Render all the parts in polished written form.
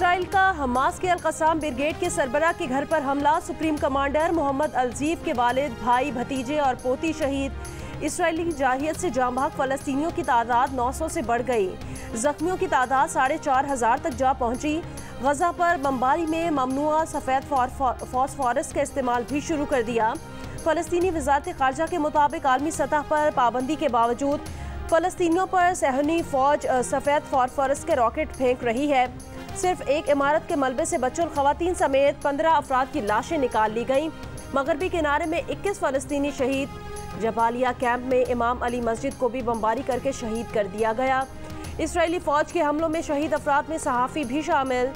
Israel का Hamas के कसाम brigade के सरबराह के घर पर हमला, सुप्रीम कमांडर मोहम्मद अलजीफ के वालिद, भाई, भतीजे और पोती शहीद। इसराइली जाहियत से जांबाग फलस्तीनियों की तादाद 900 से बढ़ गई। जख्मियों की तादाद 4,500 तक जा पहुंची। गजा पर बमबारी में ममनुआ सफ़ेद फॉस्फोरस का इस्तेमाल भी शुरू कर दिया। फ़लस्तीनी वज़ारत ख़ारजा के मुताबिक आलमी सतह पर पाबंदी के बावजूद फ़लस्तीनियों पर सहनी फ़ौज सफ़ेद फॉस्फोरस के रॉकेट फेंक रही है। सिर्फ एक इमारत के मलबे से बच्चों और ख़वातीन समेत 15 अफराद की लाशें निकाल ली गईं। मगरबी किनारे में 21 फ़लस्तीनी शहीद। जबालिया कैंप में इमाम अली मस्जिद को भी बमबारी करके शहीद कर दिया गया। इसराइली फ़ौज के हमलों में शहीद अफराद में सहाफ़ी भी शामिल।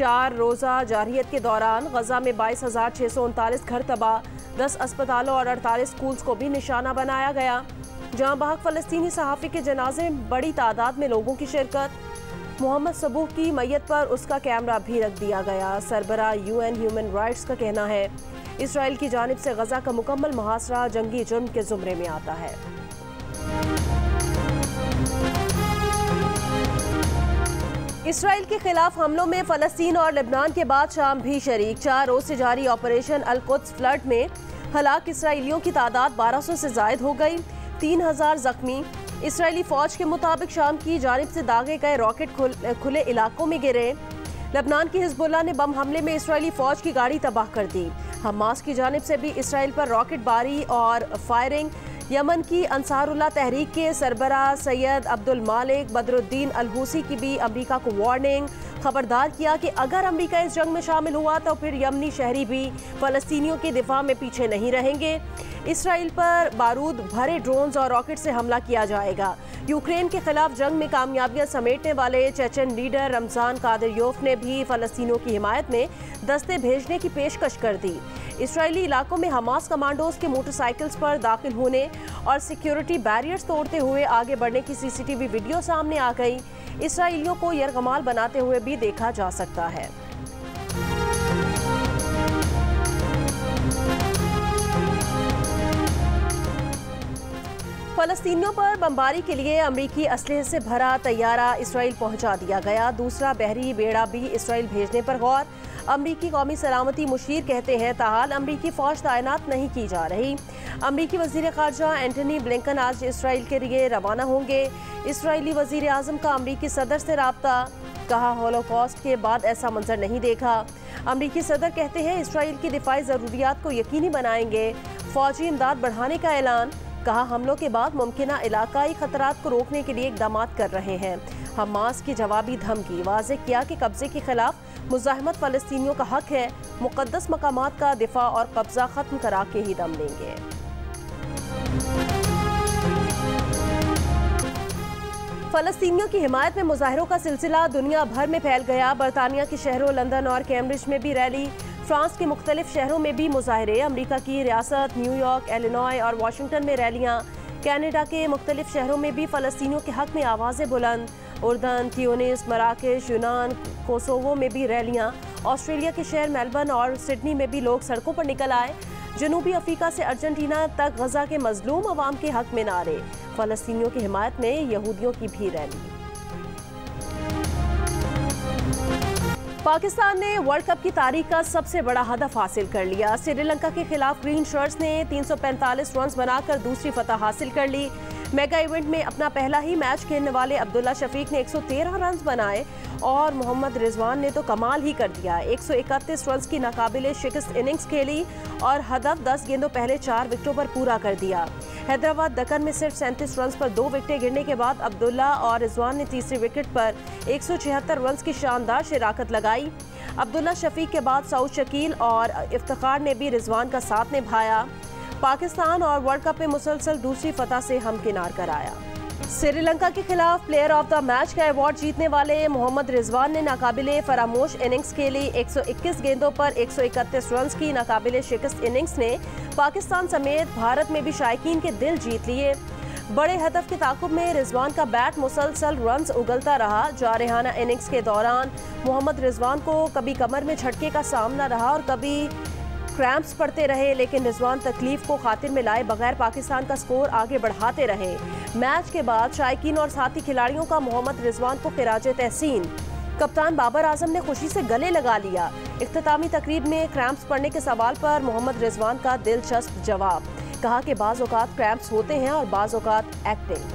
4 रोज़ा जारियत के दौरान गजा में 22,639 घर तबाह, 10 अस्पतालों और 48 स्कूल्स को भी निशाना बनाया गया। जहाँ बाहक फ़लस्तीनी सहाफ़ी के जनाजे में बड़ी तादाद में लोगों की शिरकत। मोहम्मद सबूह की मैयत पर उसका कैमरा भी रख दिया गया। सरबरा UN ह्यूमन राइट्स का कहना है इसराइल की जानिब से गजा का मुकम्मल मुहासरा जंगी जुर्म के जुमरे में आता है। इसराइल के खिलाफ हमलों में फ़लस्तीन और लेबनान के बाद शाम भी शरीक। 4 रोज़ से जारी ऑपरेशन अल-कुद्स फ्लड में हलाक इसराइलियों की तादाद 1200 से जायद हो गई, 3000 जख्मी। इसराइली फ़ौज के मुताबिक शाम की जानिब से दागे गए रॉकेट खुले इलाकों में गिरे। लेबनान की हिजबुल्ला ने बम हमले में इसराइली फ़ौज की गाड़ी तबाह कर दी। हमास की जानिब से भी इसराइल पर रॉकेट बारी और फायरिंग। यमन की अंसारुल्ला तहरीक के सरबरा सईद अब्दुल मालिक बदरुद्दीन अल हुसैन की भी अमेरिका को वार्निंग, खबरदार किया कि अगर अमेरिका इस जंग में शामिल हुआ तो फिर यमनी शहरी भी फ़लस्तीनियों के दिफा में पीछे नहीं रहेंगे। इसराइल पर बारूद भरे ड्रोन्स और रॉकेट से हमला किया जाएगा। यूक्रेन के खिलाफ जंग में कामयाबियां समेटने वाले चेचन लीडर रमजान कादरयोफ ने भी फ़लस्तीनियों की हिमायत में दस्ते भेजने की पेशकश कर दी। इसराइली इलाकों में हमास कमांडोज के मोटरसाइकिल्स पर दाखिल होने और सिक्योरिटी बैरियर्स तोड़ते हुए आगे बढ़ने की CCTV वीडियो सामने आ गई। इसराइलियों को यरगमाल बनाते हुए भी देखा जा सकता है। फ़लस्तीनियों पर बमबारी के लिए अमरीकी असलहे से भरा तैयारा इसराइल पहुंचा दिया गया। 2रा बहरी बेड़ा भी इसराइल भेजने पर गौर। अमरीकी कौमी सलामती मुशीर कहते हैं ताहाल अमरीकी फ़ौज तैनात नहीं की जा रही। अमरीकी वज़ीर ख़ारजा एंटनी ब्लिंकन आज इसराइल के लिए रवाना होंगे। इसराइली वज़ीर आज़म का अमरीकी सदर से रबता, कहा होलोकॉस्ट के बाद ऐसा मंजर नहीं देखा। अमरीकी सदर कहते हैं इसराइल की दिफाई ज़रूरियात को यकीनी बनाएंगे। फ़ौजी इमदाद बढ़ाने का ऐलान, कहा हमलों के बाद मुमकिना इलाकाई खतरात को रोकने के लिए इकदाम कर रहे हैं। हमास की जवाबी धमकी, वाज़े किया कि कब्जे के खिलाफ मुज़ाहमत फ़लस्तीनियों का हक है, मुक़द्दस मकामात का दिफा और कब्जा ख़त्म करा के ही दम लेंगे। फ़लस्तीनियों की हिमायत में मुज़ाहरों का सिलसिला दुनिया भर में फैल गया। बरतानिया के शहरों लंदन और कैम्ब्रिज में भी रैली, फ्रांस के मुख्तलिफ शहरों में भी मुजाहरे। अमरीका की रियासत न्यूयॉर्क, एलिनॉय और वाशिंगटन में रैलियाँ। कैनेडा के मुख्तलिफ शहरों में भी फ़लस्तीनियों के हक़ में आवाज़ें बुलंद। उर्दन, त्यूनिस, मराकेश, यूनान, कोसोवो में भी रैलियाँ। ऑस्ट्रेलिया के शहर मेलबर्न और सिडनी में भी लोग सड़कों पर निकल आए। जनूबी अफ्रीका से अर्जेंटीना तक गजा के मजलूम अवाम के हक़ में नारे। फ़लस्तीनियों की हिमायत में यहूदियों की भी रैली। पाकिस्तान ने वर्ल्ड कप की तारीख का सबसे बड़ा हदफ हासिल कर लिया। श्रीलंका के खिलाफ ग्रीन शर्ट्स ने 345 रन बनाकर दूसरी फतह हासिल कर ली। मेगा इवेंट में अपना पहला ही मैच खेलने वाले अब्दुल्ला शफीक ने 113 रन बनाए और मोहम्मद रिजवान ने तो कमाल ही कर दिया। 131 रन की नाकाबिले शिकस्त इनिंग्स खेली और हदफ 10 गेंदों पहले 4 विकेटों पर पूरा कर दिया। हैदराबाद दक्कन में सिर्फ 37 रन पर 2 विकेटें गिरने के बाद अब्दुल्ला और रिजवान ने तीसरी विकेट पर 176 रन की शानदार शराकत लगाई। अब्दुल्ला शफीक के बाद सऊद शकील और इफ्तिखार ने भी रिजवान का साथ निभाया। पाकिस्तान और वर्ल्ड कप में मुसलसल दूसरी फतह से हमकिनार कराया। श्रीलंका के खिलाफ प्लेयर ऑफ द मैच का अवार्ड जीतने वाले मोहम्मद रिजवान ने नाकाबिले फरामोश इनिंग्स खेली। 121 गेंदों पर 131 रन की नाकाबिले शिकस्त इनिंग्स ने पाकिस्तान समेत भारत में भी शायकीन के दिल जीत लिए। बड़े हदफ के ताक़ुब में रिजवान का बैट मुसलसल रन उगलता रहा। जारहाना इनिंग्स के दौरान मोहम्मद रिजवान को कभी कमर में झटके का सामना रहा और कभी क्रैम्प्स पड़ते रहे, लेकिन रिजवान तकलीफ को खातिर में लाए बगैर पाकिस्तान का स्कोर आगे बढ़ाते रहे। मैच के बाद शायकीन और साथी खिलाड़ियों का मोहम्मद रिजवान को खिराज-ए-तहसीन। कप्तान बाबर आजम ने खुशी से गले लगा लिया। इख्तितामी तकरीब में क्रैम्प्स पड़ने के सवाल पर मोहम्मद रिजवान का दिलचस्प जवाब, कहा कि बाज़ औक़ात क्रैम्प्स होते हैं और बाज़ औक़ात एक्टिंग।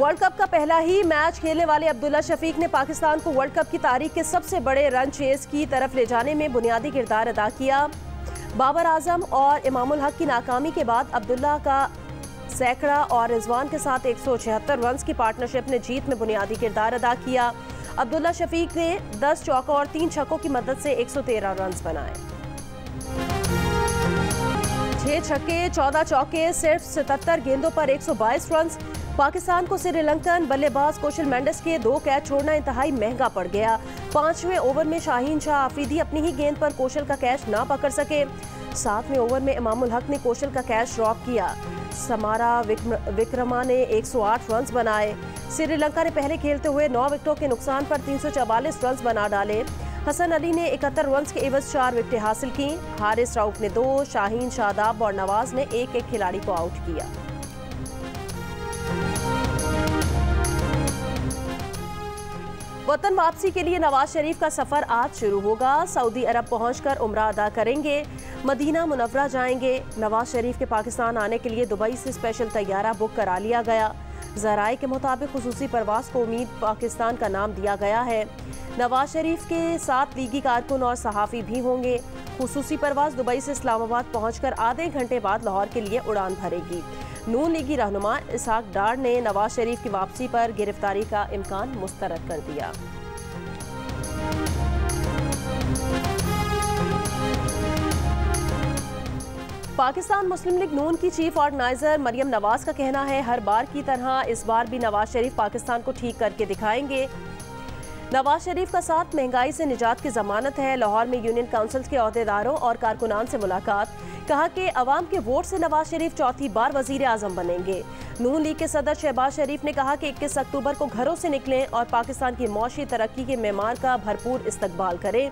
वर्ल्ड कप का पहला ही मैच खेलने वाले अब्दुल्ला शफीक ने पाकिस्तान को वर्ल्ड कप की तारीख के सबसे बड़े रन चेस की तरफ ले जाने में बुनियादी किरदार अदा किया। बाबर आजम और इमामुल हक की नाकामी के बाद अब्दुल्ला का सैकड़ा और रिजवान के साथ 176 रन की पार्टनरशिप ने जीत में बुनियादी किरदार अदा किया। अब्दुल्ला शफीक ने 10 चौकों और 3 छक्कों की मदद से 113 रन बनाए। 6 छक्के, 14 चौके, सिर्फ 77 गेंदों पर 122 रन। पाकिस्तान को श्रीलंकन बल्लेबाज कौशल मेंडस के 2 कैच छोड़ना इंतहाई महंगा पड़ गया। 5वें ओवर में शाहीन शाह अफरीदी अपनी ही गेंद पर कौशल का कैच ना पकड़ सके। 7वें ओवर में इमामुल हक ने कौशल का कैच ड्रॉप किया। समारा विक्रमा ने 108 रन बनाए। श्रीलंका ने पहले खेलते हुए 9 विकेटों के नुकसान पर 344 रन बना डाले। हसन अली ने 71 रन के एवज 4 विकेटें हासिल की। हारिस राऊफ ने 2, शाहीन, शादाब और नवाज़ ने 1-1 खिलाड़ी को आउट किया। वतन वापसी के लिए नवाज़ शरीफ का सफर आज शुरू होगा। सऊदी अरब पहुंचकर उम्रा अदा करेंगे, मदीना मुनव्वरा जाएंगे। नवाज़ शरीफ के पाकिस्तान आने के लिए दुबई से स्पेशल तैयारा बुक करा लिया गया। ज़राए के मुताबिक खुसूसी परवास को उम्मीद पाकिस्तान का नाम दिया गया है। नवाज़ शरीफ के साथ लीगी कारकुन और सहाफ़ी भी होंगे। खुसूसी परवास दुबई से इस्लामाबाद पहुंचकर आधे घंटे बाद लाहौर के लिए उड़ान भरेगी। नून लीगी रहनुमा इसहाक डार ने नवाज़ शरीफ की वापसी पर गिरफ्तारी का इम्कान मुस्तरद कर दिया। पाकिस्तान मुस्लिम लीग नून की चीफ ऑर्गेनाइजर मरियम नवाज का कहना है, हर बार की तरह इस बार भी नवाज़ शरीफ पाकिस्तान को ठीक करके दिखाएंगे। नवाज शरीफ का साथ महंगाई से निजात की जमानत है। लाहौर में यूनियन काउंसिल के अहदेदारों और कारकुनान से मुलाकात, कहा कि अवाम के वोट से नवाज शरीफ चौथी बार वजीर आजम बनेंगे। नून लीग के सदर शहबाज शरीफ ने कहा कि 21 अक्टूबर को घरों से निकलें और पाकिस्तान की मौशी तरक्की के मेमार का भरपूर इस्तकबाल करें।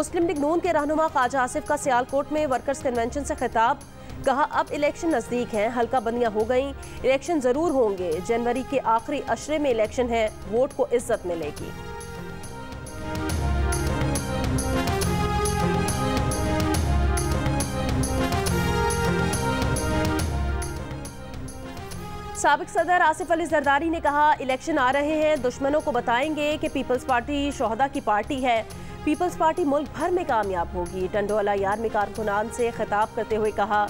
मुस्लिम लीग नून के रहनुमा ख्वाजा आसफ़ का सियालकोट में वर्कर्स कन्वेंशन से खिताब, कहा अब इलेक्शन नज़दीक हैं, हल्का बंदियाँ हो गई, इलेक्शन ज़रूर होंगे। जनवरी के आखिरी अशरे में इलेक्शन है, वोट को इज्जत मिलेगी। साबिक सदर आसिफ अली जरदारी ने कहा, इलेक्शन आ रहे हैं, दुश्मनों को बताएंगे कि पीपल्स पार्टी शोहदा की पार्टी है। पीपल्स पार्टी मुल्क भर में कामयाब होगी। टंडोला यार में कारकुनान से खिताब करते हुए कहा,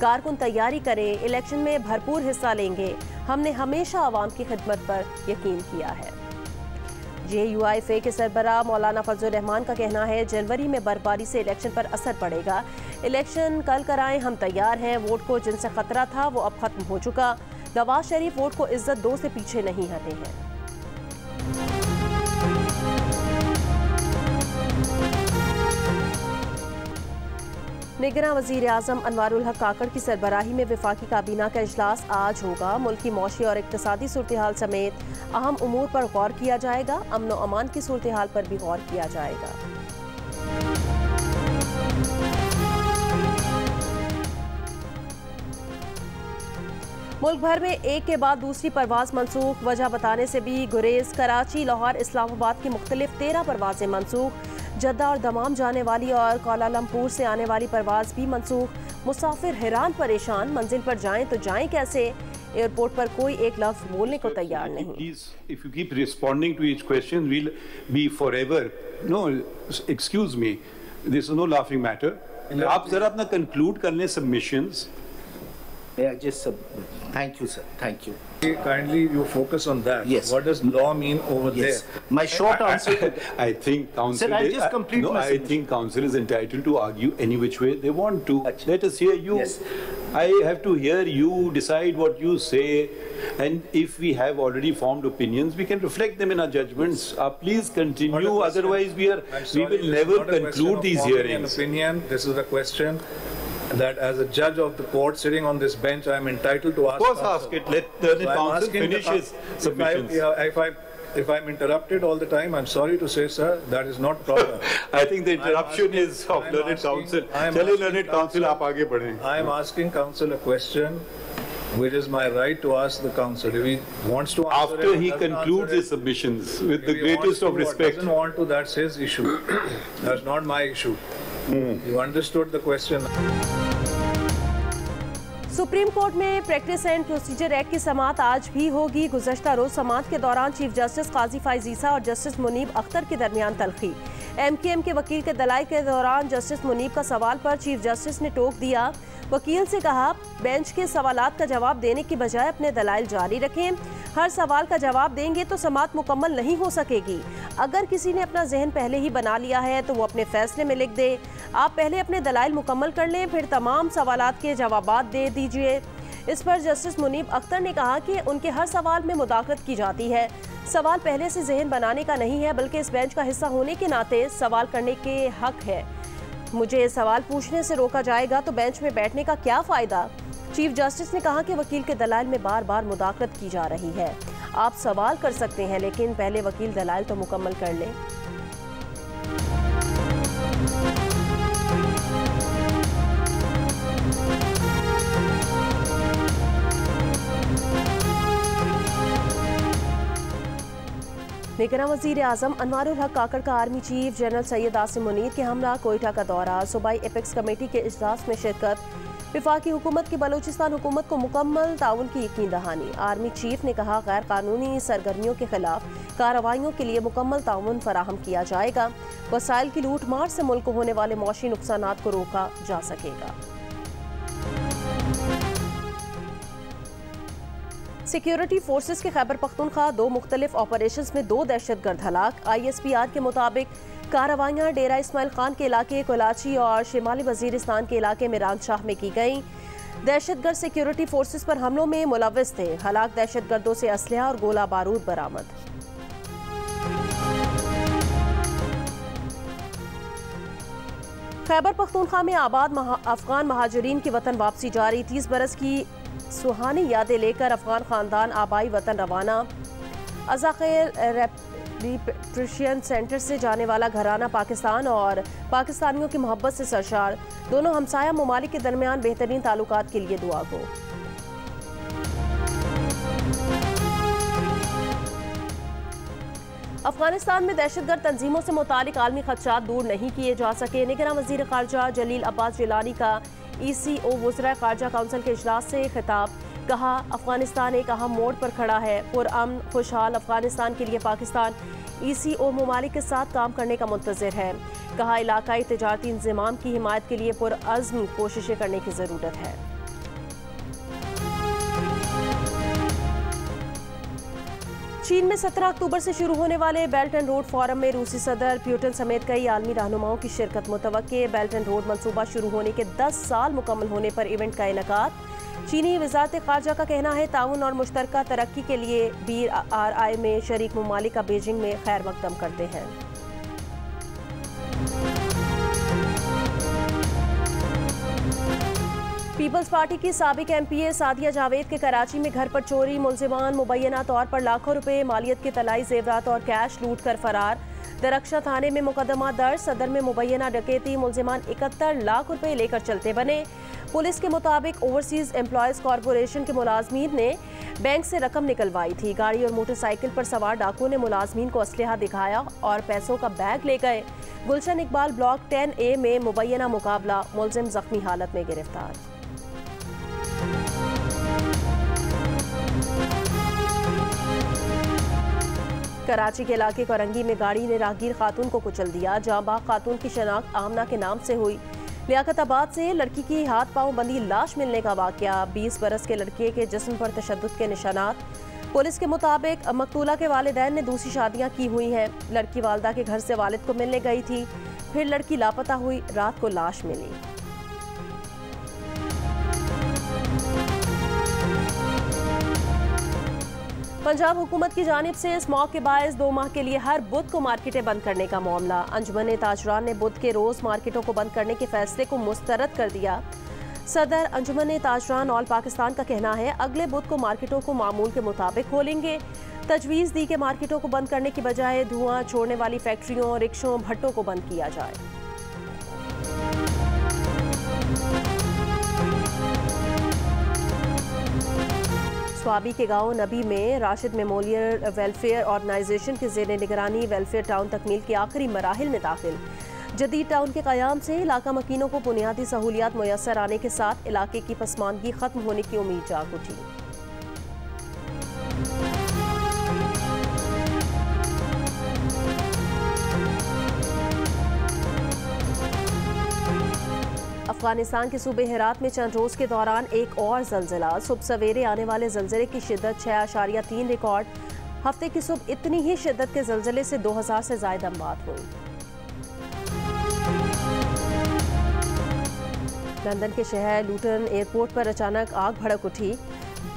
कारकुन तैयारी करें, इलेक्शन में भरपूर हिस्सा लेंगे। हमने हमेशा आवाम की खिदमत पर यकीन किया है। JUIFA के सरबराह मौलाना फजल रहमान का कहना है, जनवरी में बर्फबारी से इलेक्शन पर असर पड़ेगा। इलेक्शन कल कराएं, हम तैयार हैं। वोट को जिनसे खतरा था वो अब खत्म हो चुका। नवाज शरीफ वोट को इज्जत दो से पीछे नहीं हटे हैं। निगरां वज़ीर आज़म अनवर उल्हक काकड़ की सरबराही में वफाकी काबीना का इजलास आज होगा। मुल्क की मौशी और इक्तसादी सूरतहाल समेत अहम उमूर पर गौर किया जाएगा। अमन व अमान की सूरतहाल पर भी गौर किया जाएगा। मुल्क भर में एक के बाद दूसरी परवाज़ मनसूख, वजह बताने से भी गुरेज। कराची, लाहौर, इस्लामाबाद की मुख्तलिफ 13 परवाज़ें मनसूख। जद्दा और दमाम जाने वाली और कोलालमपुर से आने वाली परवाज़ भी मनसूख। मुसाफिर हैरान परेशान, मंजिल पर जाएं तो जाएं कैसे? एयरपोर्ट पर कोई एक लफ्ज़ बोलने को तैयार नहीं। If you keep responding to each question, we'll be forever. No, excuse me, this is no laughing matter. आप जरा अपना कंक्लूड कर लें submissions. Thank you, sir. Thank you. Kindly, you focus on that. Yes. What does law mean over there? My short answer. I think counsel. Sir, I just complete my. No, I think counsel is entitled to argue any which way they want to. Achha. Let us hear you. Yes. I have to hear you decide what you say, and if we have already formed opinions, we can reflect them in our judgments. Please continue. Otherwise, we will never conclude these hearings. Opinion. This is the question. That as a judge of the court sitting on this bench, I am entitled to ask. Of course, ask it. Let the counsel finish his submissions. If I If I'm interrupted all the time, I'm sorry to say, sir, that is not proper. I think the interruption is of learned counsel. चलिए learned counsel आप आगे बढ़ें. I am asking counsel a question, which is my right to ask the counsel. If he wants to answer after he concludes his submissions with the greatest of respect. If he doesn't want to, that's his issue. That's not my issue. You understood the question. Supreme court में practice and procedure act की समाअत आज भी होगी। गुज़श्ता रोज़ समाअत के दौरान chief justice काजी फाइजीसा और justice Munib Akhtar के दरमियान तलखी। एमकेएम के वकील के दलाल के दौरान जस्टिस मुनीब का सवाल पर चीफ जस्टिस ने टोक दिया। वकील से कहा, बेंच के सवालात का जवाब देने की बजाय अपने दलाइल जारी रखें। हर सवाल का जवाब देंगे तो समाअत मुकम्मल नहीं हो सकेगी। अगर किसी ने अपना जहन पहले ही बना लिया है तो वो अपने फैसले में लिख दे। आप पहले अपने दलाइल मुकम्मल कर लें, फिर तमाम सवालात के जवाबात दे दीजिए। इस पर जस्टिस मुनीब अख्तर ने कहा कि उनके हर सवाल में मुदाखलत की जाती है। सवाल पहले से जहन बनाने का नहीं है, बल्कि इस बेंच का हिस्सा होने के नाते सवाल करने के हक है। मुझे सवाल पूछने से रोका जाएगा तो बेंच में बैठने का क्या फ़ायदा? चीफ जस्टिस ने कहा कि वकील के दलाइल में बार बार मुदाखलत की जा रही है। आप सवाल कर सकते हैं, लेकिन पहले वकील दलाइल तो मुकम्मल कर लें। निगरान वजीर आजम अनवर उल्हक काकड़ का army chief general Syed Asim Munir के हमला कोयटा का दौरा। सूबाई एपेक्स कमेटी के इजलास में शिरकत। वफाकी हुकूमत की बलूचिस्तान हुकूमत को मुकम्मल ताउन की यकीन दहानी। आर्मी चीफ ने कहा, गैर कानूनी सरगर्मियों के खिलाफ कार्रवाइयों के लिए मुकम्मल ताउन फराहम किया जाएगा। वसाइल की लूट मार से मुल्क को होने वाले मौशी नुकसानात को रोका जा सकेगा। सिक्योरिटी फोर्सेस के खैबर पख्तूनख्वा दो मुख्तलिफ ऑपरेशन में 2 दहशतगर्द हलाक। ISPR के मुताबिक कार्रवाइयाँ डेरा इस्माइल खान के इलाके कोलाची और शिमाली वजीरिस्तान के इलाके मिरान शाह में की गई। दहशतगर्द सिक्योरिटी फोर्सेस पर हमलों में मुलविस थे। हलाक दहशतगर्दों से असलहा और गोला बारूद बरामद। खैबर पख्तूनख्वा में आबाद अफगान महाजरीन की वतन वापसी जारी। 30 बरस की सुहानी यादें लेकर अफगान खानदान आबाई वतन रवाना। अज़ाखेल रिट्रीशन सेंटर से जाने वाला घराना पाकिस्तान और पाकिस्तानियों की मोहब्बत से सरशार। दोनों हमसाया ममालिक के दरमियान बेहतरीन ताल्लुकात के लिए दुआ गो। अफगानिस्तान में दहशतगर्द तंजीमों से मुतालिक आलमी खदशात दूर नहीं किए जा सके। निगरान वजीर खारजा जलील अब्बास जिलानी का ECO वज़राए खारजा काउंसिल के इजलास से खिताब। कहा, अफगानिस्तान एक अहम मोड़ पर खड़ा है। पुरअमन खुशहाल अफगानिस्तान के लिए पाकिस्तान ECO ममालिक के साथ काम करने का मुंतज़िर है। कहा, इलाकाई तजारती इंज़िमाम की हिमायत के लिए पुरअज़्म कोशिशें करने की ज़रूरत है। चीन में 17 अक्टूबर से शुरू होने वाले बेल्ट एंड रोड फोरम में रूसी सदर प्यूटिन समेत कई आलमी रहनुमाओं की शिरकत मुतवक्के। बेल्ट एंड रोड मनसूबा शुरू होने के 10 साल मुकम्मल होने पर इवेंट का इनेकाद। चीनी वजारत खारजा का कहना है, ताउन और मुश्तरका तरक्की के लिए BRI में शरीक ममालिक बीजिंग में खैर मकदम करते हैं। पीपल्स पार्टी की साबिक MPA सादिया जावेद के कराची में घर पर चोरी। मुल्जिमान मुबैना तौर पर लाखों रुपए मालियत के तलाई जेवरात और कैश लूट कर फरार। दरक्षा थाने में मुकदमा दर्ज। सदर में मुबैना डकैती। मुल्जिमान 71 लाख रुपए लेकर चलते बने। पुलिस के मुताबिक ओवरसीज एम्प्लॉयज़ कॉरपोरेशन के मुलाजमीन ने बैंक से रकम निकलवाई थी। गाड़ी और मोटरसाइकिल पर सवार डाकुओं ने मुलाजमीन को असलहा दिखाया और पैसों का बैग ले गए। गुलशन इकबाल ब्लॉक 10A में मुबैना मुकाबला। मुलजिम जख्मी हालत में गिरफ्तार। कराची के इलाके कोरंगी में गाड़ी ने राहगीर खातून को कुचल दिया। जांबाग खातून की शनाख्त आमना के नाम से हुई। लियाकताबाद से लड़की की हाथ पांव बंधी लाश मिलने का वाकया। 20 बरस के लड़के के जिस्म पर तशद्दुद के निशानात। पुलिस के मुताबिक मकतूला के वालिदैन ने दूसरी शादियां की हुई हैं। लड़की वालदा के घर से वालिद को मिलने गई थी, फिर लड़की लापता हुई। रात को लाश मिली। पंजाब हुकूमत की जानिब से स्मॉग के बायस 2 माह के लिए हर बुध को मार्केटें बंद करने का मामला। अंजुमन ताजरान ने बुध के रोज़ मार्केटों को बंद करने के फैसले को मुस्तरद कर दिया। सदर अंजुमन ताजरान ऑल पाकिस्तान का कहना है, अगले बुध को मार्केटों को मामूल के मुताबिक खोलेंगे। तजवीज़ दी कि मार्केटों को बंद करने की बजाय धुआं छोड़ने वाली फैक्ट्रियों, रिक्शों, भट्टों को बंद किया जाए। स्वाबी के गांव नबी में राशिद मेमोरियल वेलफेयर ऑर्गेनाइजेशन के जेर निगरानी वेलफेयर टाउन तकमील के आखिरी मराहिल में दाखिल। जदीद टाउन के क़याम से इलाका मकीनों को बुनियादी सहूलियात मुयसर आने के साथ इलाके की पसमानगी खत्म होने की उम्मीद जाग उठी। अफगानिस्तान के सूबे हेरात में चंद रोज़ के दौरान एक और जलजिला। सुबह सवेरे आने वाले जलजिले की शिद्दत 6.3 रिकॉर्ड। हफ्ते की सुबह इतनी ही शिद्दत के जलजिले से 2000 से ज़ायद अमवात हुई। लंदन के शहर लूटन एयरपोर्ट पर अचानक आग भड़क उठी,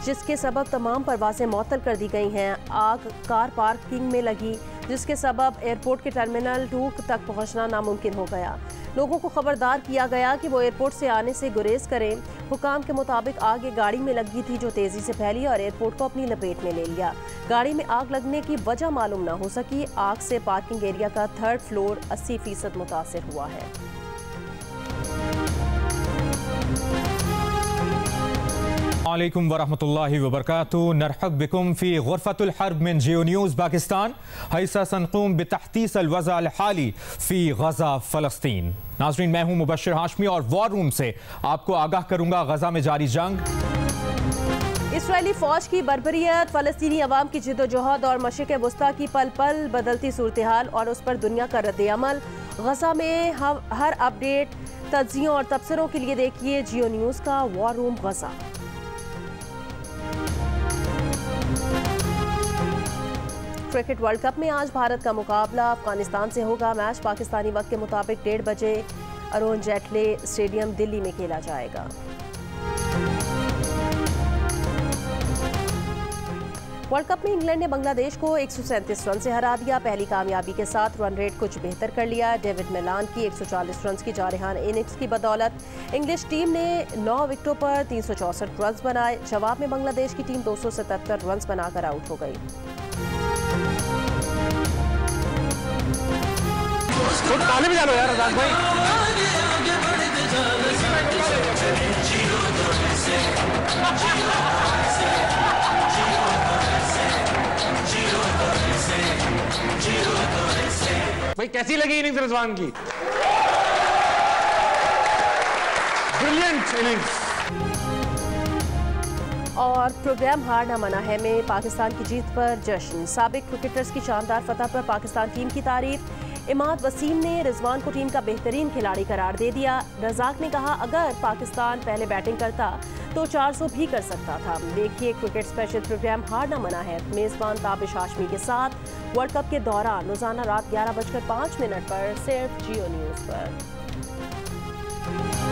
जिसके सबब तमाम परवाज़ें मअतल कर दी गई हैं। आग कार पार्किंग में लगी, जिसके सबब एयरपोर्ट के टर्मिनल 2 तक पहुँचना नामुमकिन हो गया। लोगों को खबरदार किया गया कि वो एयरपोर्ट से आने से गुरेज करें। हुकाम के मुताबिक आग एक गाड़ी में लगी थी जो तेज़ी से फैली और एयरपोर्ट को अपनी लपेट में ले लिया। गाड़ी में आग लगने की वजह मालूम ना हो सकी। आग से पार्किंग एरिया का 3rd फ्लोर 80% मुतासर हुआ है। वालेकुम वरहमतुल्लाहि वबरकातुहु। नरहब बिकुम फी गुरफतुल हर्ब मिन जियो न्यूज़ पाकिस्तान। हैसा सनक़ूम बितहसीस अलवज़अ अलहाली फी गज़ा फ़लस्तीन। नाज़रीन, मैं हूं मुबश्शिर हाशमी और वॉर रूम से आपको आगाह करूंगा गज़ा में जारी जंग, इसराइली फ़ौज की बर्बरियत, फ़लस्तीनी अवाम की जिद्दोजहद और मशरिक़ वस्ती की पल पल बदलती सूरत-ए-हाल और उस पर दुनिया का रद्द-ए-अमल। गज़ा में हर अपडेट, तज्ज़ियों और तबसरों के लिए देखिए जियो न्यूज़ का war room Gaza. Cricket world cup में आज भारत का मुकाबला अफगानिस्तान से होगा। मैच पाकिस्तानी वक्त के मुताबिक 1:30 बजे अरुण जेटले स्टेडियम दिल्ली में खेला जाएगा। वर्ल्ड कप में इंग्लैंड ने बांग्लादेश को 137 रन से हरा दिया। पहली कामयाबी के साथ रन रेट कुछ बेहतर कर लिया। डेविड मिलान की 140 रन की जारहान इनिंग्स की बदौलत इंग्लिश टीम ने 9 विकेटों पर 364 रन बनाए। जवाब में बांग्लादेश की टीम 277 रन बनाकर आउट हो गई। ताले बजा लो यार आजाद भाई। भाई कैसी लगी इनिंग्स रिजवान की? Brilliant innings. और प्रोग्राम हार ना मना है में पाकिस्तान की जीत पर जश्न, साबिक क्रिकेटर्स की शानदार फतह पर पाकिस्तान टीम की तारीफ। इमाद वसीम ने रिजवान को टीम का बेहतरीन खिलाड़ी करार दे दिया। रजाक ने कहा अगर पाकिस्तान पहले बैटिंग करता तो 400 भी कर सकता था। देखिए क्रिकेट स्पेशल प्रोग्राम हार ना मना है मेज़बान ताबिश हाशमी के साथ वर्ल्ड कप के दौरान रोज़ाना रात 11:05 पर सिर्फ जियो न्यूज़ पर।